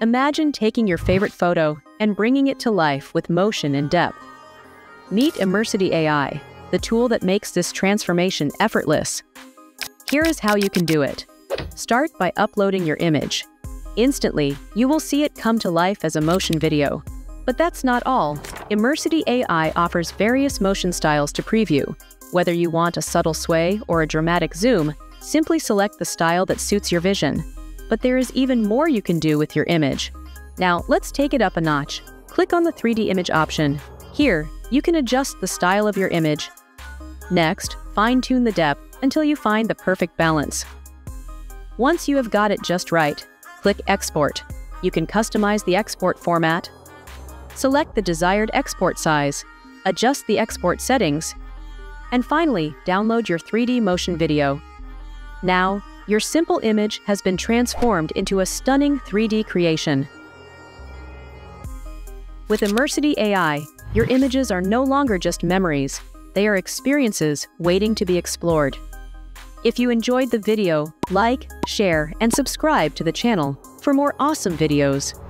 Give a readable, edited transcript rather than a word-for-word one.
Imagine taking your favorite photo and bringing it to life with motion and depth. Meet Immersity AI, the tool that makes this transformation effortless. Here is how you can do it. Start by uploading your image. Instantly, you will see it come to life as a motion video. But that's not all. Immersity AI offers various motion styles to preview. Whether you want a subtle sway or a dramatic zoom, simply select the style that suits your vision. But there is even more you can do with your image. Now, let's take it up a notch. Click on the 3D image option. Here, you can adjust the style of your image. Next, fine-tune the depth until you find the perfect balance. Once you have got it just right, click Export. You can customize the export format. Select the desired export size. Adjust the export settings. And finally, download your 3D motion video. Now, your simple image has been transformed into a stunning 3D creation. With Immersity AI, your images are no longer just memories, they are experiences waiting to be explored. If you enjoyed the video, like, share, and subscribe to the channel for more awesome videos.